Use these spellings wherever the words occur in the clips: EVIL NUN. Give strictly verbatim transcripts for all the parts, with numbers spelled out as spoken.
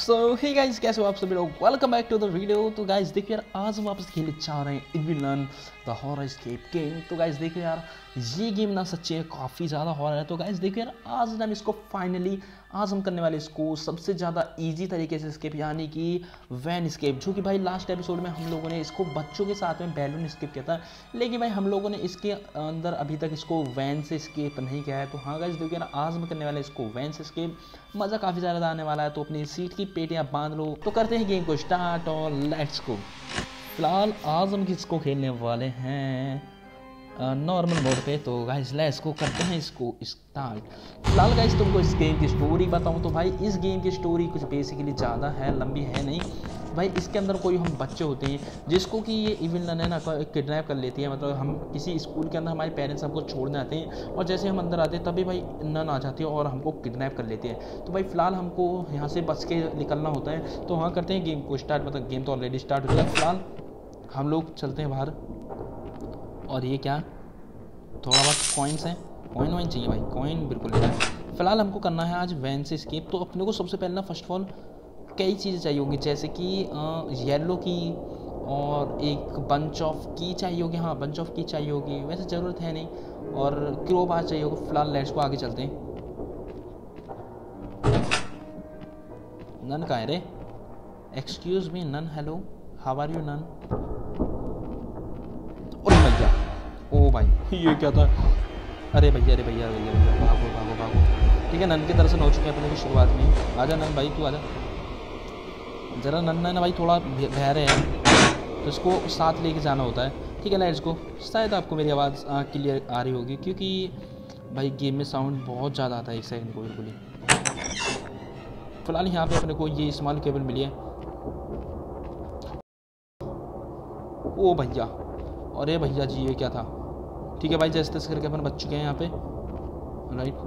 सो hey guys, कैसे हो आप सभी लोग। Welcome back to the video. तो गाइस देखिए यार, आज हम आपसे खेलने चाह रहे हैं evil none the horror escape game. तो गाइस देखिए यार, ये गेम ना सच्ची है, काफ़ी ज़्यादा हॉरर है। तो गाइस देखिए यार, आज हम इसको फाइनली आज हम करने वाले इसको सबसे ज़्यादा इजी तरीके से स्केप, यानी कि वैन स्केप, जो कि भाई लास्ट एपिसोड में हम लोगों ने इसको बच्चों के साथ में बैलून स्केप किया था, लेकिन भाई हम लोगों ने इसके अंदर अभी तक इसको वैन से स्केप नहीं किया है। तो हाँ गाइस देखिए ना, आज हम करने वाले इसको वैन से स्केप, मज़ा काफ़ी ज़्यादा आने वाला है। तो अपनी सीट की पेटियाँ बांध लो, तो करते हैं गेम को स्टार्ट और लेट्स गो। फिलहाल आज हम किसको खेलने वाले हैं, नॉर्मल मोड पे। तो गाइस लेट्स को करते हैं इसको स्टार्ट। फिलहाल गाइस तुमको इस गेम की स्टोरी बताऊं तो भाई इस गेम की स्टोरी कुछ बेसिकली ज़्यादा है, लंबी है नहीं भाई। इसके अंदर कोई हम बच्चे होते हैं जिसको कि ये इविल नन है ना किडनैप कर लेती है। मतलब हम किसी स्कूल के अंदर हमारे पेरेंट्स हमको छोड़ने आते हैं, और जैसे हम अंदर आते हैं तभी भाई नन आ जाती है और हमको किडनैप कर लेती है। तो भाई फ़िलहाल हमको यहाँ से बच के निकलना होता है। तो हाँ, करते हैं गेम को स्टार्ट। मतलब गेम तो ऑलरेडी स्टार्ट हो गया। फिलहाल हम लोग चलते हैं बाहर। और ये क्या, थोड़ा बहुत कॉइन्स हैं, कॉइन वाइन चाहिए भाई, कॉइन बिल्कुल नहीं है। फिलहाल हमको करना है आज वैन से स्केप। तो अपने को सबसे पहले ना फर्स्ट ऑफ ऑल कई चीज़ें चाहिए होंगी, जैसे कि येलो की और एक बंच ऑफ की चाहिए होगी। हाँ, बंच ऑफ की चाहिए होगी, वैसे ज़रूरत है नहीं, और क्रोबार चाहिए होगी। फिलहाल लेट्स को आगे चलते हैं। नन कहाँ है रे? Excuse me nun, hello, how are you nun? ओ भाई ये क्या था? अरे भैया अरे भैया भैया भैया भागो भागो भागो। ठीक है, नन के दर्शन हो चुके हैं अपने की शुरुआत में। आजा नन भाई, तू आजा ज़रा। नन है ना भाई, थोड़ा बहरे है तो इसको साथ लेके जाना होता है। ठीक है ना, इसको शायद आपको मेरी आवाज़ क्लियर आ रही होगी, क्योंकि भाई गेम में साउंड बहुत ज़्यादा आता है। एक सेकंड को बिल्कुल ही। फिलहाल यहाँ पे अपने को ये स्मॉल केबल मिली है। ओ भैया, अरे भैया जी ये क्या था? ठीक है भाई, जैसे तैसे करके अपन बच चुके हैं यहाँ पे। राइट,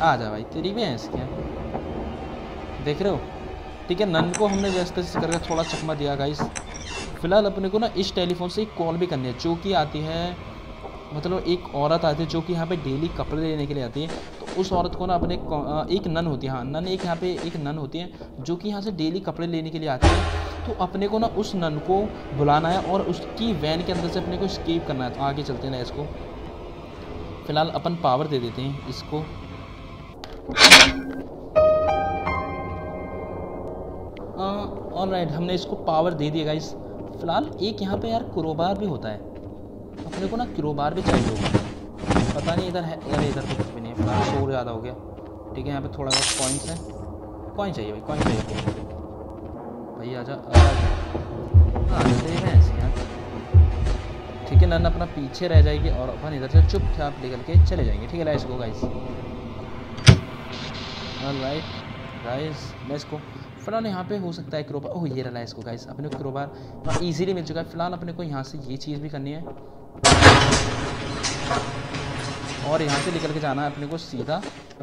आ जा भाई, तेरी भी है इसके, देख रहे हो? ठीक है, नन को हमने जैसे तैसे करके थोड़ा चकमा दिया गाइस। फिलहाल अपने को ना इस टेलीफोन से एक कॉल भी करनी है, जो कि आती है, मतलब एक औरत आती है जो कि यहाँ पे डेली कपड़े लेने के लिए आती है। तो उस औरत को ना अपने एक नन होती है, हाँ नन, एक यहाँ पे एक नन होती है जो कि यहाँ से डेली कपड़े लेने के लिए आती है। तो अपने को ना उस नन को बुलाना है और उसकी वैन के अंदर से अपने को स्केप करना है। तो आगे चलते हैं ना इसको। फिलहाल अपन पावर दे देते हैं इसको। ऑल राइट, हमने इसको पावर दे दिया गाइस। फिलहाल एक यहाँ पे यार क्रोबार भी होता है, अपने को ना क्रोबार भी चाहिए होगा। पता नहीं इधर है, अरे इधर तो कुछ भी नहीं है। फिलहाल शोर ज़्यादा हो गया। ठीक है, यहाँ पे थोड़ा बहुत कॉइन्स है, कॉइन चाहिए भाई, कॉइन चाहिए भाई। आजा आजा। ठीक है, नन अपना पीछे रह जाएगी और अपन इधर से चुपचाप निकल के चले जाएंगे। ठीक है, लाइस को गाइस, राइट गाइस, लाइस को। फिलहाल यहाँ पे हो सकता है क्रोबार, ओह ये रहा लाइस को गाइस, अपने को क्रोबार इजीली मिल चुका है। फिलहाल अपने को यहाँ से ये चीज़ भी करनी है और यहाँ से निकल के जाना है अपने को सीधा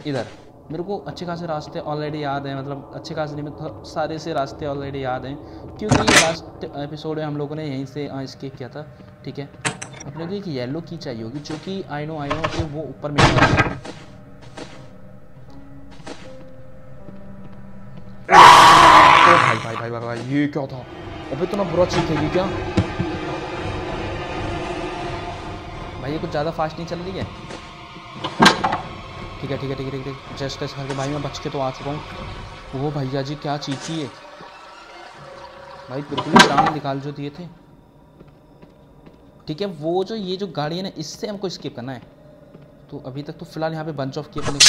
इधर। मेरे को अच्छे खासे रास्ते ऑलरेडी याद हैं, मतलब अच्छे खासे नहीं, मतलब सारे से रास्ते ऑलरेडी याद हैं, क्योंकि लास्ट एपिसोड में हम लोगों ने यहीं से स्केप किया था। ठीक है, अपने को एक येलो की चाहिए होगी, जो कि आई नो आई नो कि वो ऊपर में। भाई भाई भाई भाई ये क्या था? अबे तो ना बुरा चीखेगी क्या भाई, ये कुछ ज़्यादा फास्ट नहीं चल रही है? ठीक है ठीक है ठीक है ठीक है, जस्ट इस करके भाई मैं बच के तो आ चुका हूँ। वो भैया जी क्या चीची है भाई, बिल्कुल टांग निकाल जो दिए थे। ठीक है, वो जो ये जो गाड़ी है ना, इससे हमको स्केप करना है। तो अभी तक तो फिलहाल यहाँ पे बंच ऑफ किया अपने।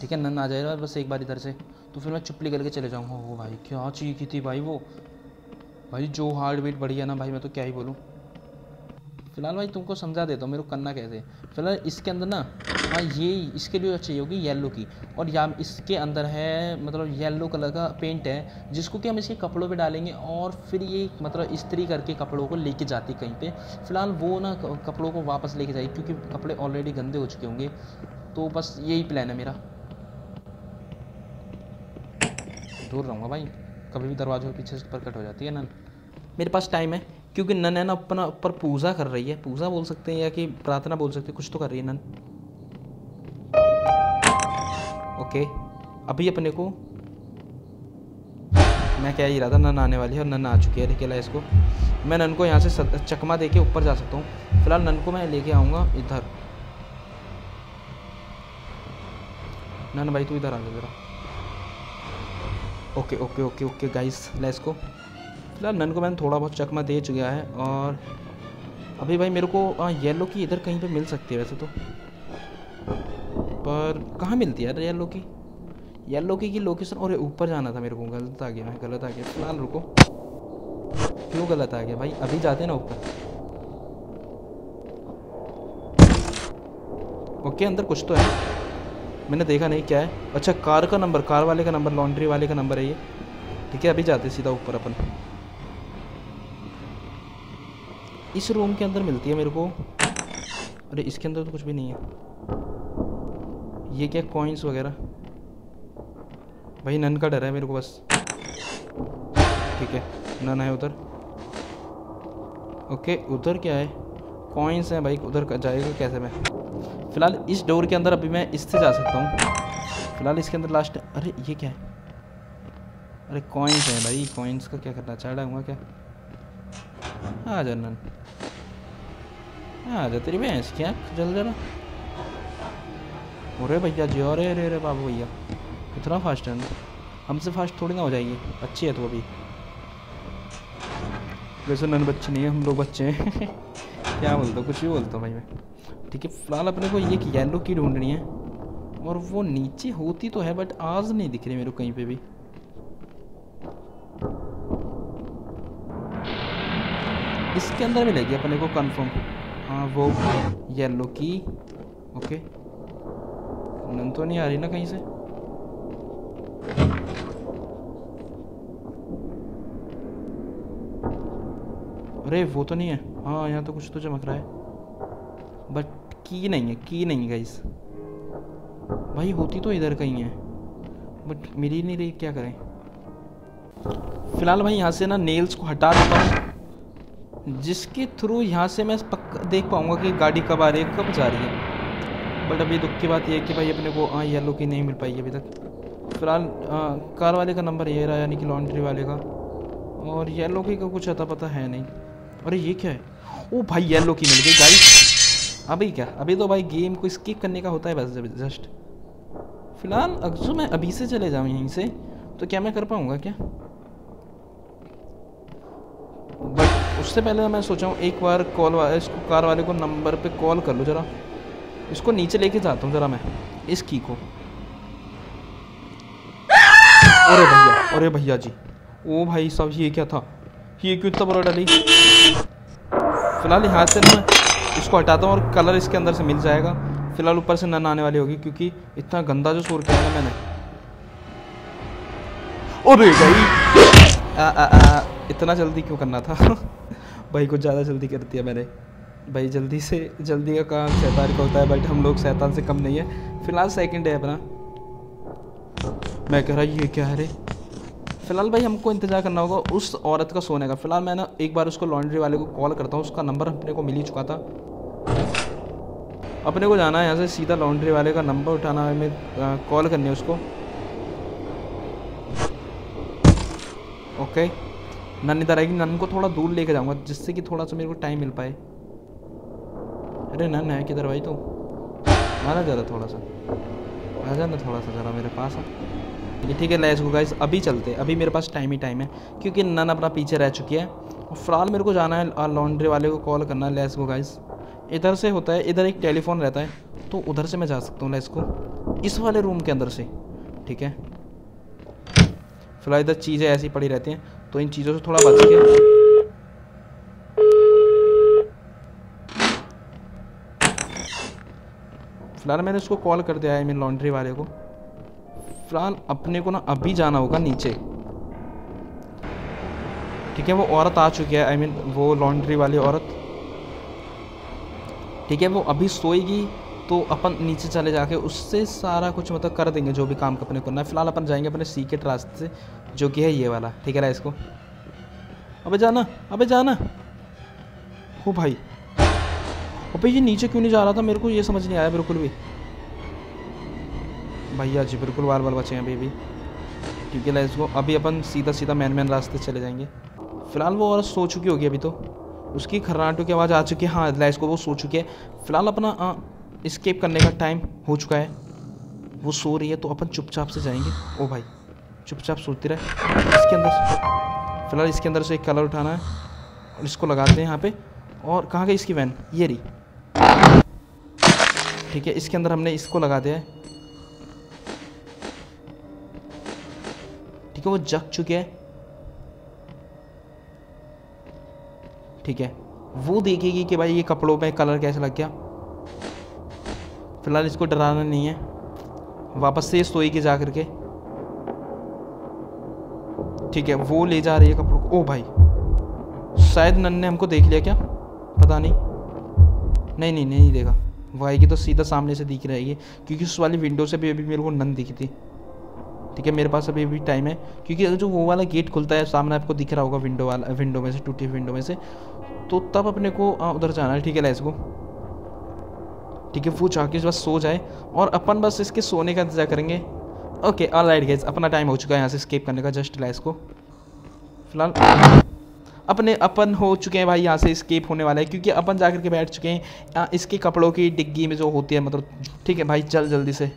ठीक है, नन आ जाएगा बस एक बार इधर से, तो फिर मैं चुपली करके चले जाऊँगा। वो भाई क्या चीखी थी भाई, वो भाई जो हार्ट बीट बढ़ी है ना भाई, मैं तो क्या ही बोलूँ। फिलहाल भाई तुमको समझा देता हूँ मेरे को करना कैसे। फिलहाल इसके अंदर ना, हाँ ये इसके लिए चाहिए होगी येलो की, और या इसके अंदर है मतलब येलो कलर का पेंट है, जिसको कि हम इसके कपड़ों पे डालेंगे और फिर ये मतलब इस्त्री करके कपड़ों को लेके जाती कहीं पे। फिलहाल वो ना कपड़ों को वापस लेके जाएगी, क्योंकि कपड़े ऑलरेडी गंदे हो चुके होंगे। तो बस यही प्लान है मेरा। दूर रहूँगा भाई, कभी भी दरवाज़ों के पीछे से प्रकट हो जाती है नन। मेरे पास टाइम है, क्योंकि नन है ना अपना ऊपर पूजा कर रही है, पूजा बोल सकते हैं या कि प्रार्थना बोल सकते हैं, कुछ तो कर रही है नन। ओके, अभी अपने को, मैं कह ही रहा था नन आने वाली है और नन आ चुकी है। लेके ला इसको, मैं नन को यहाँ से चकमा देके ऊपर जा सकता हूँ। फिलहाल नन को मैं लेके आऊँगा इधर। नन भाई तू इधर आ गया जरा। Okay okay okay okay guys, ला इसको। फिलहाल नन को मैंने थोड़ा बहुत चकमा दे चुका है। और अभी भाई मेरे को आ, येलो की इधर कहीं पे मिल सकती है वैसे तो, पर कहाँ मिलती है यार येलो की? येलो की की लोकेशन, और ऊपर जाना था मेरे को। गलत आ गया मैं, गलत आ गया। फिलहाल रुको, क्यों गलत आ गया भाई? अभी जाते ना ऊपर। ओके अंदर कुछ तो है, मैंने देखा नहीं क्या है। अच्छा कार का नंबर, कार वाले का नंबर, लॉन्ड्री वाले का नंबर है ये। ठीक है अभी जाते सीधा ऊपर अपन। इस रूम के अंदर मिलती है मेरे को। अरे इसके अंदर तो कुछ भी नहीं है। ये क्या कॉइन्स वगैरह? भाई नन का डर है मेरे को बस। ठीक है नन है उधर। ओके उधर क्या है? कॉइन्स हैं भाई, उधर जाएगा कैसे मैं? फिलहाल इस डोर के अंदर अभी मैं इससे जा सकता हूँ। फिलहाल इसके अंदर लास्ट, अरे ये क्या है? अरे कॉइन्स हैं भाई, कॉइन्स का क्या करना चाह डाऊँगा क्या? आ जा नन, आ जा तेरी भैंस क्या जल जा रहा। अरे भैया जी, अरे अरे अरे बाबू भैया इतना फास्ट है, हमसे फास्ट थोड़ी ना हो जाएगी। अच्छी है तो अभी वैसे नन बच्चे नहीं है, हम लोग बच्चे हैं। क्या बोलता हूँ, कुछ भी बोलता हूँ भाई मैं। ठीक है फिलहाल अपने को ये येलो की ढूंढनी है, और वो नीचे होती तो है बट आज नहीं दिख रही मेरे को कहीं पे भी। इसके अंदर मिलेगी अपने को कंफर्म। हाँ वो येलो की। ओके नन तो नहीं आ रही ना कहीं से? अरे वो तो नहीं है। हाँ यहाँ तो कुछ तो चमक रहा है बट की नहीं है, की नहीं है गाइस। भाई होती तो इधर कहीं है बट मिली नहीं रही, क्या करें। फिलहाल भाई यहाँ से ना नेल्स को हटा देता हूँ, जिसके थ्रू यहाँ से मैं पक्का देख पाऊँगा कि गाड़ी कब आ रही है, कब जा रही है। बट अभी दुख की बात यह है कि भाई अपने को हाँ येलो की नहीं मिल पाई अभी तक। फिलहाल कार वाले का नंबर ये रहा, यानी कि लॉन्ड्री वाले का, और येलो की का कुछ अता पता है नहीं। अरे ये क्या है? ओ भाई येलो की मिल गई गाइस। अभी क्या, अभी तो भाई गेम को स्किप करने का होता है बस जस्ट। फिलहाल अगर मैं अभी से चले जाऊँ यहीं से तो क्या मैं कर पाऊँगा क्या? बट उससे पहले मैं सोचा हूँ एक बार कॉल वाले, इसको कार वाले को नंबर पे कॉल कर लूँ जरा। इसको नीचे लेके जाता हूँ जरा मैं, इस की को। अरे भैया, अरे भैया जी, ओ भाई साहब ये क्या था? ये क्यों इतना बड़ा डाली? फिलहाल यहाँ से मैं इसको हटाता हूँ और कलर इसके अंदर से मिल जाएगा। फिलहाल ऊपर से नन आने वाली होगी, क्योंकि इतना गंदा जो शोर किया ना मैंने। अरे भाई इतना जल्दी क्यों करना था? भाई कुछ ज़्यादा जल्दी कर दिया मैंने। भाई जल्दी से जल्दी का काम शैतान का होता है, बट हम लोग शैतान से कम नहीं है। फिलहाल सेकेंड है अपना। मैं कह रहा ये क्या है रे? फिलहाल भाई हमको इंतजार करना होगा उस औरत का सोने का। फिलहाल मैं ना एक बार उसको लॉन्ड्री वाले को कॉल करता हूँ, उसका नंबर अपने को मिल ही चुका था। अपने को जाना है यहाँ से सीधा लॉन्ड्री वाले का नंबर उठाना है, हमें कॉल करनी है उसको। ओके नन इधर आएगी, नन को थोड़ा दूर लेके जाऊँगा जिससे कि थोड़ा सा मेरे को टाइम मिल पाए। अरे नन है किधर भाई? तो आना ज़रा, थोड़ा सा आ जाना, थोड़ा सा ज़रा मेरे पास। ये ठीक है लेट्स गो गाइस, अभी चलते हैं। अभी मेरे पास टाइम ही टाइम है, क्योंकि नन अपना पीछे रह चुकी है। और फिलहाल मेरे को जाना है, लॉन्ड्री वाले को कॉल करना है। लेट्स गो गाइस, इधर से होता है, इधर एक टेलीफोन रहता है तो उधर से मैं जा सकता हूँ लेट्स गो, इस वाले रूम के अंदर से। ठीक है फिलहाल इधर चीज़ें ऐसी पड़ी रहती हैं तो इन चीज़ों से थोड़ा बच के। फिलहाल मैंने उसको कॉल कर दिया है, मेरे लॉन्ड्री वाले को। फिलहाल अपने को ना अभी जाना होगा नीचे। ठीक है वो औरत आ चुकी है, आई I मीन mean, वो लॉन्ड्री वाली औरत। ठीक है वो अभी सोएगी तो अपन नीचे चले जाके उससे सारा कुछ मतलब कर देंगे जो भी काम अपने को करना है। फिलहाल अपन जाएंगे अपने सीक्रेट रास्ते से, जो कि है ये वाला। ठीक है ना इसको, अबे जाना, अबे जाना। हो भाई, अबे ये नीचे क्यों नहीं जा रहा था? मेरे को ये समझ नहीं आया बिल्कुल भी। भैया जी बिल्कुल बाल बाल बचे हैं अभी भी, क्योंकि लाइस को अभी अपन सीधा सीधा मैन मैन रास्ते चले जाएंगे। फ़िलहाल वो और सो चुकी होगी, अभी तो उसकी खर्राटों की आवाज़ आ चुकी है। हाँ, लाइस को वो सो चुकी है। फ़िलहाल अपना इस्केप करने का टाइम हो चुका है, वो सो रही है तो अपन चुपचाप से जाएंगे। ओ भाई चुपचाप सोती रहे। इसके अंदर से फिलहाल इसके अंदर से एक कलर उठाना है और इसको लगाते हैं यहाँ पे। और कहाँ गई इसकी वैन? ये रही, ठीक है। इसके अंदर हमने इसको लगा दिया है, ठीक है। वो जग चुके है, ठीक है। वो देखेगी कि भाई ये कपड़ों पे कलर कैसे लग गया। फिलहाल इसको डराना नहीं है, वापस से सोएगी जा करके, ठीक है। वो ले जा रही है कपड़ों को। ओ भाई शायद नन ने हमको देख लिया क्या, पता नहीं। नहीं नहीं नहीं देगा, वो आएगी तो सीधा सामने से दिख रहेगी, क्योंकि उस वाली विंडो से भी अभी मेरे को नन दिखी थी, ठीक है। मेरे पास अभी भी टाइम है, क्योंकि जो वो वाला गेट खुलता है सामने आपको दिख रहा होगा, विंडो वाला, विंडो में से, टूटी विंडो में से, तो तब अपने को आ, उधर जाना है, ठीक है। लाइस को, ठीक है, वो जाके बस सो जाए और अपन बस इसके सोने का इंतजार करेंगे। ओके ऑल राइट गाइस, अपना टाइम हो चुका है यहाँ से स्केप करने का। जस्ट लाइस को फिलहाल अपने अपन हो चुके हैं भाई, यहाँ से स्केप होने वाला है, क्योंकि अपन जा करके बैठ चुके हैं इसके कपड़ों की डिग्गी में जो होती है, मतलब, ठीक है भाई। चल जल्दी से।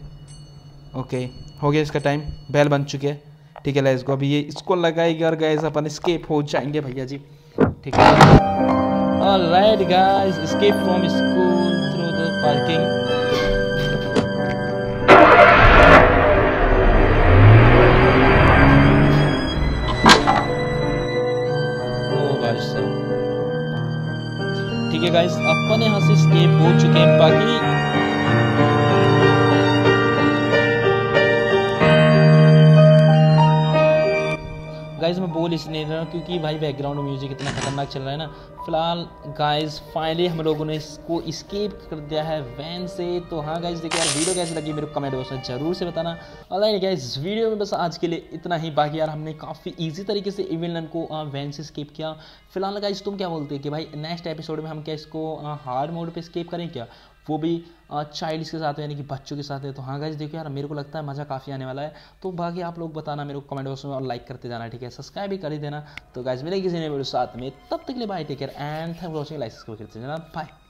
ओके हो गया इसका टाइम, बैल बन चुके हैं, ठीक है। लाइस को अभी ये इसको लगाएगी और गाइस अपन स्केप हो जाएंगे भैया जी, ठीक है। All right guys, escape from school through the parking. ठीक है गाइस, अपन यहाँ से स्केप हो चुके हैं। बाकी गाइस मैं बोल इसलिए रहा हूँ क्योंकि भाई बैकग्राउंड म्यूजिक इतना खतरनाक चल रहा है ना। फिलहाल गाइस फाइनली हम लोगों ने इसको स्केप कर दिया है वैन से। तो हाँ गाइस देखिए यार, वीडियो कैसी लगी मेरे को कमेंट बॉक्स में जरूर से बताना। और लाइक गाइस वीडियो में बस आज के लिए इतना ही। बाकी यार हमने काफ़ी ईजी तरीके से इविल नन को वैन से स्केप किया। फिलहाल गाइस तुम क्या बोलते हो कि भाई नेक्स्ट एपिसोड में हम क्या इसको हार्ड मोड पर स्केप करें क्या, वो भी चाइल्ड्स के साथ, यानी कि बच्चों के साथ है। तो हाँ गाइस देखो यार, मेरे को लगता है मज़ा काफ़ी आने वाला है। तो बाकी आप लोग बताना मेरे को कमेंट बॉक्स में और लाइक करते जाना, ठीक है। सब्सक्राइब भी कर ही देना। तो गाइस मिलेंगे किसी ने मेरे साथ में, तब तक के लिए bye, take care and thanks for watching. Like subscribe करते जाना, बाय।